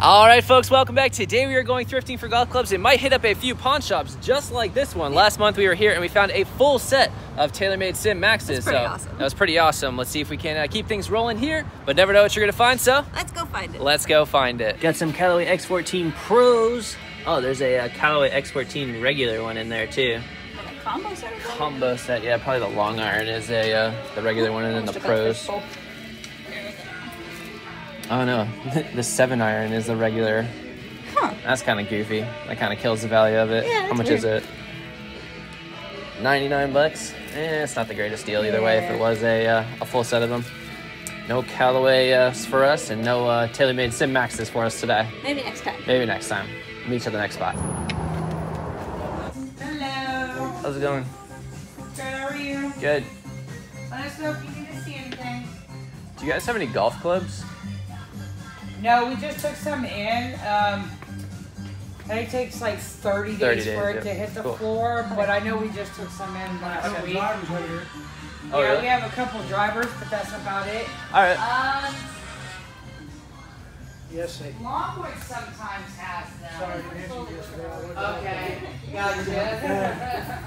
All right, folks, welcome back. Today we are going thrifting for golf clubs. It might hit up a few pawn shops just like this one. Last month we were here and we found a full set of TaylorMade Sim Maxes. That was pretty awesome. Let's see if we can keep things rolling here, but never know what you're gonna find, so let's go find it. Let's go find it. Got some Callaway X14 Pros. Oh, there's a Callaway X14 regular one in there too. Like a combo set? Or combo set, yeah. Probably the long iron is a the regular one, and then the Pros. Oh no, the 7-iron is the regular. Huh. That's kind of goofy. That kind of kills the value of it. Yeah, how much weird. Is it? 99 bucks. Eh, it's not the greatest deal either way if it was a full set of them. No Callaway for us, and no TaylorMade Sim Maxes for us today. Maybe next time. Maybe next time. Meet you at the next spot. Hello. How's it going? Good, how are you? Good. Let us know if you need to see anything. Do you guys have any golf clubs? No, we just took some in. And it takes like 30 days for it to hit the floor, but I know we just took some in last week. Oh, yeah, really? We have a couple drivers, but that's about it. All right. Yes, Longwood sometimes has them. Sorry, okay, gotcha.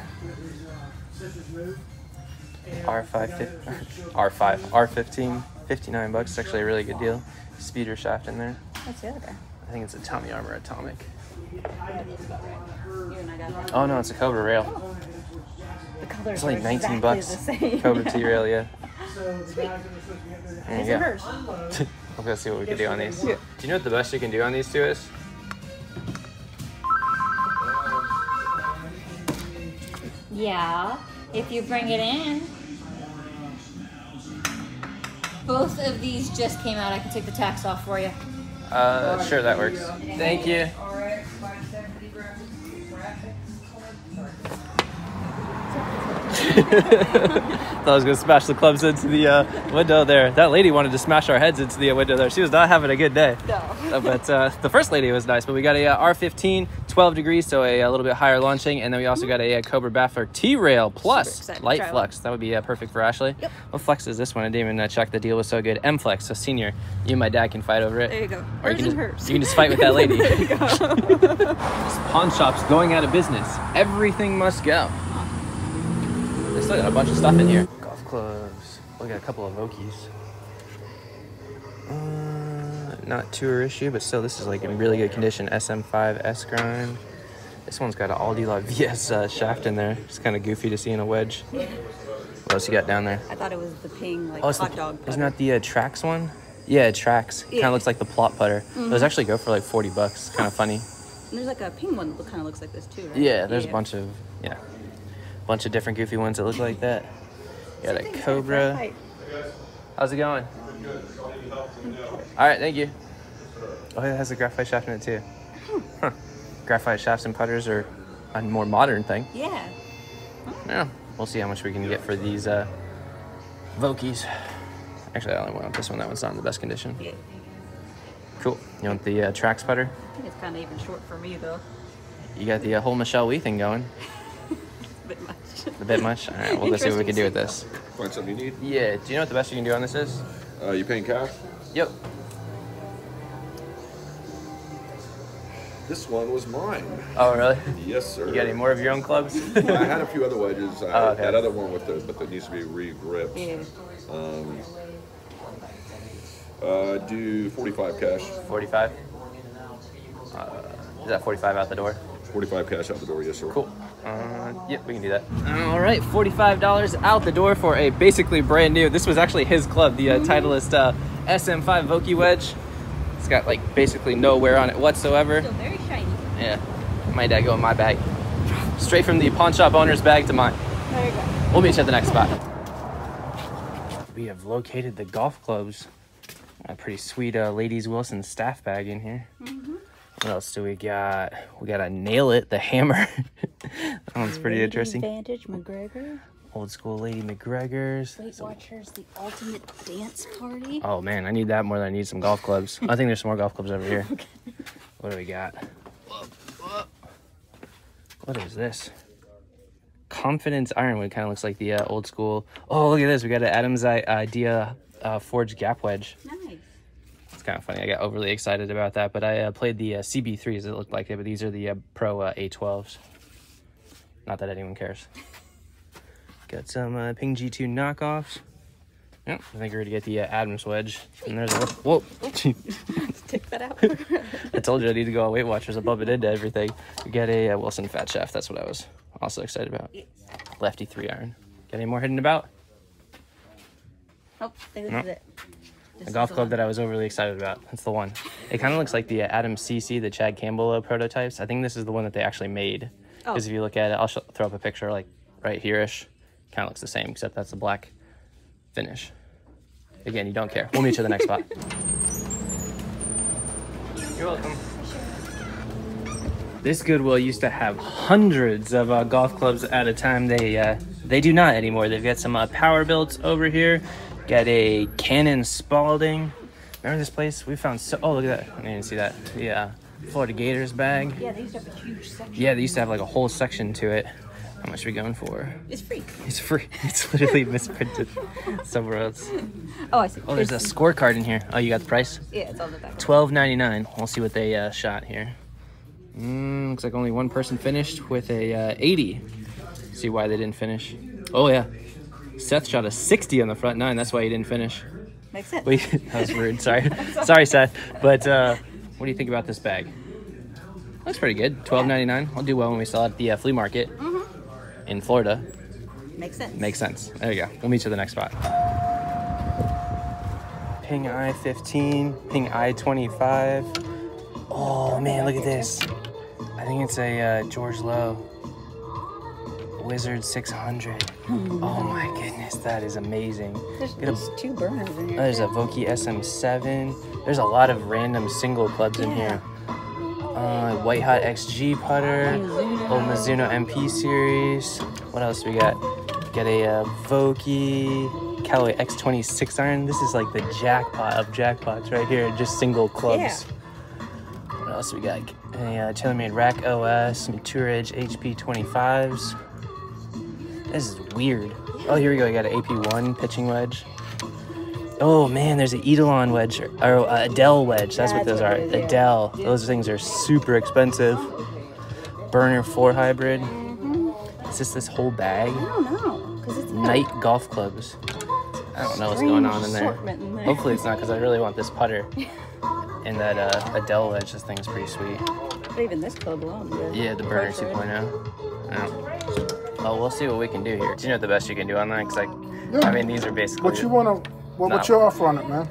R15, 59 bucks. It's actually a really good deal. Speeder shaft in there. What's the other guy? I think it's a Tommy Armour Atomic. Oh no, it's a Cobra rail. Oh. The colors it's only like 19 exactly bucks. The same. Cobra T rail, yeah. Sweet. There you go. We'll go see what we can do on these. Yeah. Do you know what the best you can do on these two is? Yeah, if you bring it in. Both of these just came out. I can take the tax off for you. Sure, that works. Thank you. Thought I was gonna smash the clubs into the window there. That lady wanted to smash our heads into the window there. She was not having a good day. No. But the first lady was nice. But we got a R15, 12 degrees, so a little bit higher launching, and then we also got a Cobra Baffler T-Rail Plus Light Flux. That would be perfect for Ashley. Yep. What flex is this one? I didn't even check. The deal was so good. M Flex, so senior. You and my dad can fight over it. There you go. Or you can just fight with that lady. There you go. Pawn shops going out of business. Everything must go. They still got a bunch of stuff in here. Golf clubs. We got a couple of Vokeys. Not tour issue, but still, this is like in really good condition. SM5 S grind. This one's got an Aldi La VS shaft in there. It's kind of goofy to see in a wedge. What else you got down there? I thought it was the Ping, like hot dog putter. Isn't that the Trax one? Yeah, Trax. Yeah. Kind of looks like the Plot putter. Mm-hmm. Those actually go for like 40 bucks. Kind of funny. And there's like a Ping one that kind of looks like this too, right? Yeah, there's a bunch of bunch of different goofy ones that look like that. You got a Cobra. How's it going? All right, thank you. Oh, yeah, it has a graphite shaft in it too. Huh. Graphite shafts and putters are a more modern thing. Yeah. Yeah. We'll see how much we can get for these Vokeys. Actually, I only want this one. That one's not in the best condition. Cool. You want the Trax putter? I think it's kind of even short for me though. You got the whole Michelle Wee thing going. A bit much? All right, we'll go see what we can do with this. Find something you need? Yeah. Do you know what the best you can do on this is? You paying cash? Yep. This one was mine. Oh, really? Yes, sir. You got any more of your own clubs? Well, I had a few other wedges. That other one with but that needs to be re-gripped. Yeah. Do 45 cash. 45? Is that 45 out the door? 45 cash out the door, yes, sir. Cool. Yep, we can do that. All right, $45 out the door for a basically brand new. This was actually his club, the Titleist SM5 Vokey wedge. It's got like basically no wear on it whatsoever. Still very shiny. Yeah, my dad go in my bag. Straight from the pawn shop owner's bag to mine. There you go. We'll meet you at the next spot. We have located the golf clubs. A pretty sweet ladies Wilson staff bag in here. Mm-hmm. What else do we got? We got a Nail It, the hammer. That one's pretty interesting. Vantage McGregor. Old school Lady McGregor's. Weight Watchers, the ultimate dance party. Oh man, I need that more than I need some golf clubs. I think there's some more golf clubs over here. Okay. What do we got? What is this? Confidence Ironwood, kind of looks like the old school. Oh, look at this. We got an Adams Idea Forged Gap Wedge. Nice. It's kind of funny. I got overly excited about that, but I played the CB3s. It looked like it, but these are the Pro A12s. Not that anyone cares. Got some Ping G2 knockoffs. Yep, I think we're gonna get the Adams wedge. And there's a whoa. Take that out. I told you I need to go on Weight Watchers. I bump it into everything. We got a Wilson fat shaft. That's what I was also excited about. Yes. Lefty 3-iron. Got any more hidden about? Nope, I think this is it. The golf club that I was overly excited about. That's the one. It kind of looks like the Adams CC, the Chad Campbell prototypes. I think this is the one that they actually made. Because if you look at it, I'll throw up a picture like right here-ish. Kind of looks the same, except that's the black finish. Again, you don't care. We'll meet you at the next spot. You're welcome. This Goodwill used to have hundreds of golf clubs at a time. They do not anymore. They've got some power builds over here. Got a Canon Spalding. Remember this place? We found so... Oh, look at that. I didn't see that. Yeah. Florida Gators bag. Yeah, they used to have a huge section. Yeah, they used to have like a whole section to it. How much are we going for? It's free. It's free. It's literally misprinted somewhere else. Oh, I see. Oh, there's a scorecard in here. Oh, you got the price? Yeah, it's all the back. $12.99. We'll see what they shot here. Looks like only one person finished with a 80. See why they didn't finish. Oh, yeah. Seth shot a 60 on the front nine. That's why he didn't finish. Makes sense. Wait, that was rude. Sorry. Sorry, Seth. But what do you think about this bag? Looks pretty good. $12.99. I'll do well when we sell it at the flea market in Florida. Makes sense. Makes sense. There you go. We'll meet you at the next spot. Ping I-15, Ping I-25. Oh, man, look at this. I think it's a George Lowe Wizard 600. Oh, my goodness. That is amazing. There's two Burners in here. Oh, there's a Vokey SM7. There's a lot of random single clubs in here. White Hot XG putter. Old Mizuno MP series. What else we got? Got a Vokey Callaway X26 iron. This is like the jackpot of jackpots right here. Just single clubs. Yeah. What else we got? A TaylorMade Rack OS, Mature Edge HP 25s. This is weird. Oh, here we go. I got an AP1 pitching wedge. Oh, man, there's an Edelon wedge, or Adele wedge. That's what those are. Adele. Those things are super expensive. Burner 4 hybrid. Is this whole bag? I don't know. 'Cause it's Night golf clubs. I don't know what's going on in there. Hopefully it's not, because I really want this putter. And that Adele wedge, this thing's pretty sweet. But even this club alone. Yeah, the Burner 2.0. Oh, we'll see what we can do here. Do you know the best you can do on that? Because, like, yeah. I mean, these are basically... What you want to... Well, what's your offer on it, man?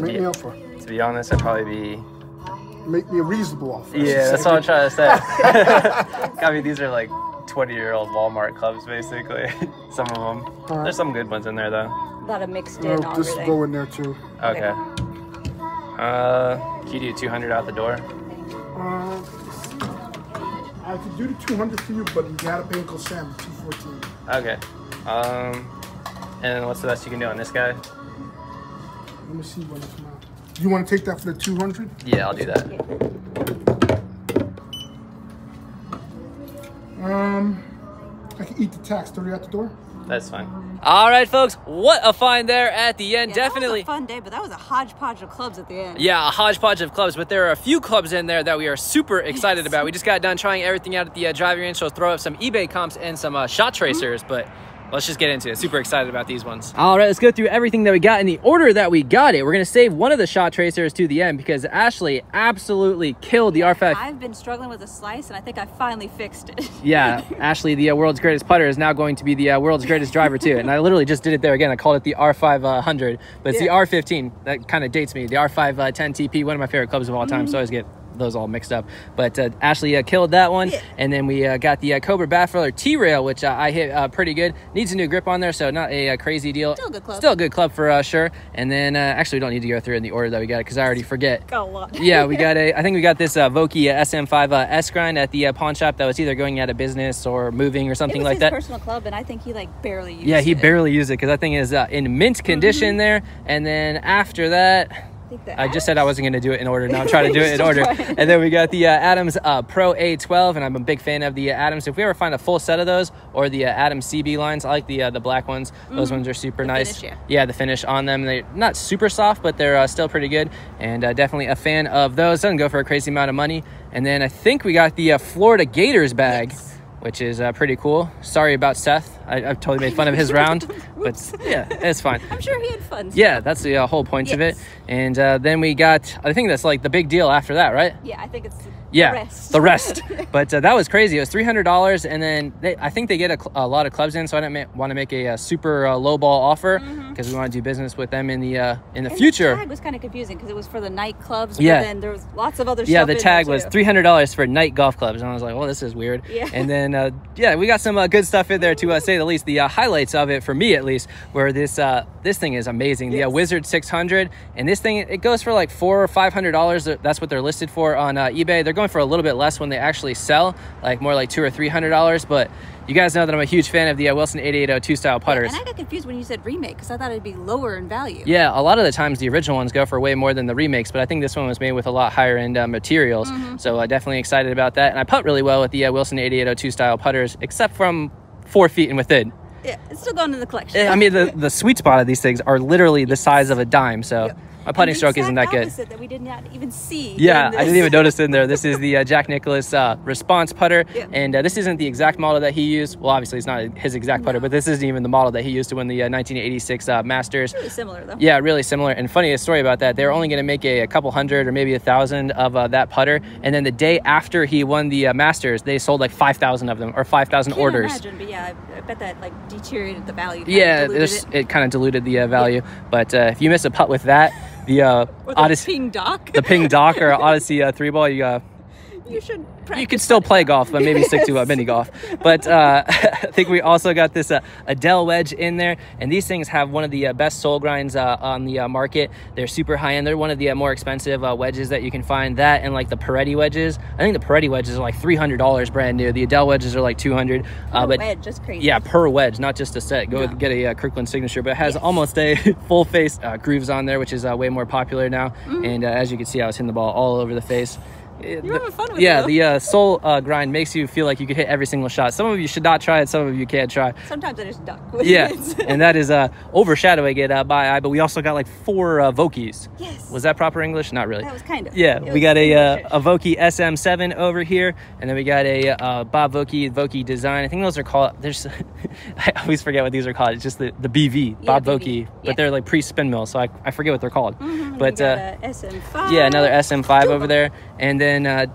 Make me offer. To be honest, I'd probably be... Make me a reasonable offer. Yeah, that's what I'm trying to say. I mean, these are, like, 20-year-old Walmart clubs, basically. Some of them. Right. There's some good ones in there, though. A lot of mixed in already. Just go in there, too. Okay. Can you do 200 out the door? I could do the 200 for you, but you gotta pay Uncle Sam 214. Okay. And what's the best you can do on this guy? Let me see what it's about. You want to take that for the 200? Yeah, I'll do that. I can eat the tax. 30 out the door. That's fine. All right, folks, what a find there at the end. Yeah, definitely. That was a fun day, but that was a hodgepodge of clubs at the end. Yeah, a hodgepodge of clubs, but there are a few clubs in there that we are super excited about. We just got done trying everything out at the driving range, so throw up some eBay comps and some shot tracers, but... Let's just get into it. Super excited about these ones. All right, let's go through everything that we got in the order that we got it. We're going to save one of the shot tracers to the end because Ashley absolutely killed the R5. I've been struggling with a slice, and I think I finally fixed it. Yeah, Ashley, the world's greatest putter, is now going to be the world's greatest driver, too. And I literally just did it there again. I called it the R500, but it's the R15. That kind of dates me. The R510TP, one of my favorite clubs of all time, so I always get... those all mixed up, but Ashley killed that one, and then we got the Cobra Baffler T-Rail, which I hit pretty good. Needs a new grip on there, so not a crazy deal. Still a good club. Still a good club for sure. And then actually, we don't need to go through in the order that we got it because I already forget. Got a lot. Yeah, we got a. I think we got this Vokey SM5 S grind at the pawn shop that was either going out of business or moving or something like that. It was his personal club, and I think he like barely used it. Yeah, he barely used it because that thing is in mint condition there. And then after that. think that I just said I wasn't going to do it in order. Now I'm trying to do it in order. And then we got the Adams Pro A12, and I'm a big fan of the Adams. If we ever find a full set of those, or the Adams CB lines, I like the black ones. Those ones are super nice. Finish, yeah, the finish on them. They're not super soft, but they're still pretty good. And definitely a fan of those. Doesn't go for a crazy amount of money. And then I think we got the Florida Gators bag. Yes. Which is pretty cool. Sorry about Seth. I've totally made fun of his round, but yeah, it's fine. I'm sure he had fun. So. Yeah, that's the whole point of it. And then we got, I think that's like the big deal after that, right? Yeah, I think it's the rest. But that was crazy. It was $300, and then I think they get a lot of clubs in, so I didn't want to make a super low ball offer because we want to do business with them in the future. The tag was kind of confusing because it was for the night clubs, but then there was lots of other stuff. Yeah, the tag was $300 for night golf clubs, and I was like, well, this is weird. Yeah. And then we got some good stuff in there to say the least. The highlights of it for me at least were this thing is amazing. Yes. The Wizard 600, and this thing it goes for like $400 or $500. That's what they're listed for on eBay. They're going for a little bit less when they actually sell, like more like $200 or $300. But you guys know that I'm a huge fan of the Wilson 8802 style putters. Yeah, and I got confused when you said remake because I thought it'd be lower in value. Yeah, a lot of the times the original ones go for way more than the remakes, but I think this one was made with a lot higher end materials. So I'm definitely excited about that. And I putt really well with the Wilson 8802 style putters, except from 4 feet and within. Yeah, it's still going in the collection. I mean, the sweet spot of these things are literally the size of a dime. So. Yep. My putting stroke isn't that good. That we did not even see. Yeah, I didn't even notice in there. This is the Jack Nicklaus response putter, and this isn't the exact model that he used. Well, obviously it's not his exact putter, but this isn't even the model that he used to win the 1986 Masters. Really similar though. Yeah, really similar. And funniest story about that, they were only going to make a couple hundred or maybe 1,000 of that putter, and then the day after he won the Masters, they sold like 5,000 of them or 5,000 orders. Imagine, but yeah, I bet that like deteriorated the value. Yeah, it kind of diluted the value. But if you miss a putt with that. The Odyssey Ping Doc, or Odyssey 3-ball. You could still play golf, but maybe stick to mini golf. But I think we also got this Adele wedge in there, and these things have one of the best sole grinds on the market. They're super high end. They're one of the more expensive wedges that you can find. That and like the Peretti wedges. I think the Peretti wedges are like $300 brand new. The Adele wedges are like $200. But wedge, that's crazy. Yeah, per wedge, not just a set. Go get a Kirkland Signature, but it has almost a full face grooves on there, which is way more popular now. And as you can see, I was hitting the ball all over the face. You're having fun with it. Yeah, the sole grind makes you feel like you could hit every single shot. Some of you should not try it. Some of you can try. Sometimes I just duck. And that is overshadowing it by eye. But we also got like four Vokeys. Yes. Was that proper English? Not really. That was kind of. Yeah, we got a Vokey SM7 over here, and then we got a Bob Vokey Design. I think those are called. There's, I always forget what these are called. It's just the BV Bob Vokey, but they're like pre-spin mill, so I forget what they're called. But SM5. Yeah, another SM5 over there, and then. That's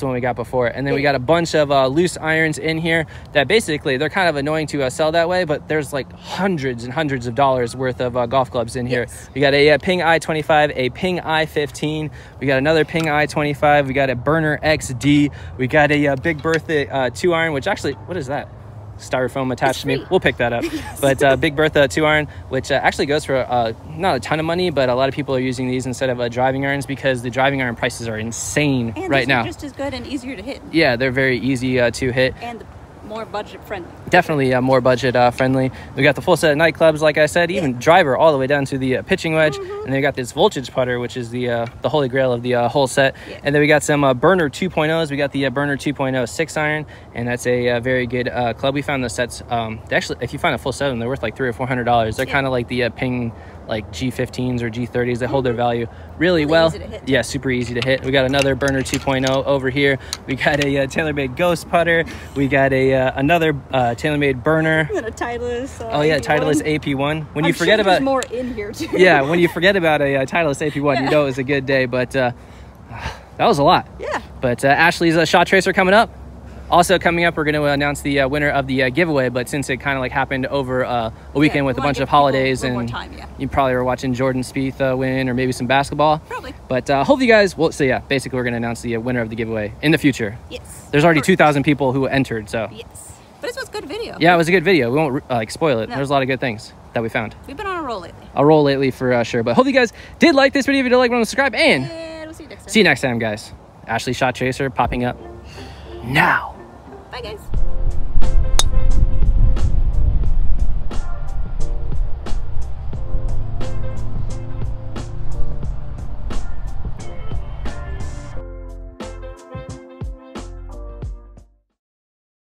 the one we got before. And then we got a bunch of loose irons in here that basically they're kind of annoying to sell that way, but there's like hundreds and hundreds of dollars worth of golf clubs in here. We got a Ping I-25, a Ping I-15. We got another Ping I-25. We got a Burner XD. We got a Big Bertha 2-iron, which actually, what is that? Styrofoam attached to me. We'll pick that up. But Big Bertha 2-iron, which actually goes for not a ton of money, but a lot of people are using these instead of driving irons because the driving iron prices are insane right now. And they're just as good and easier to hit. Yeah, they're very easy to hit. And more budget friendly. Definitely more budget friendly. We got the full set of nightclubs, like I said, even driver all the way down to the pitching wedge. And they got this voltage putter, which is the holy grail of the whole set. And then we got some Burner 2.0s. We got the Burner 2.0 6-iron, and that's a very good club. We found the sets. Actually, if you find a full set, they're worth like $300 or $400. They're kind of like the Ping, like G15s or G30s. They hold their value really well. Yeah, super easy to hit. We got another Burner 2.0 over here. We got a TaylorMade Ghost putter. We got a another TaylorMade Burner. And a Titleist. Oh yeah, Titleist AP1. When you forget about more in here too. Yeah, when you forget about a Titleist AP1, you know it was a good day. But that was a lot. Yeah. But Ashley's shot tracer coming up. Also coming up, we're going to announce the winner of the giveaway, but since it kind of like happened over a weekend with a bunch of holidays and you probably were watching Jordan Spieth win or maybe some basketball. Probably. But hope you guys will. So yeah, basically we're going to announce the winner of the giveaway in the future. Yes. There's already 2,000 people who entered, so. Yes. But it was a good video. Yeah, it was a good video. We won't spoil it. No. There's a lot of good things that we found. We've been on a roll lately. A roll lately for sure. But hope you guys did like this video. If you did like, want to subscribe, and we'll see you next time. See you next time, guys. Ashley Shot Chaser popping up now. Bye, guys.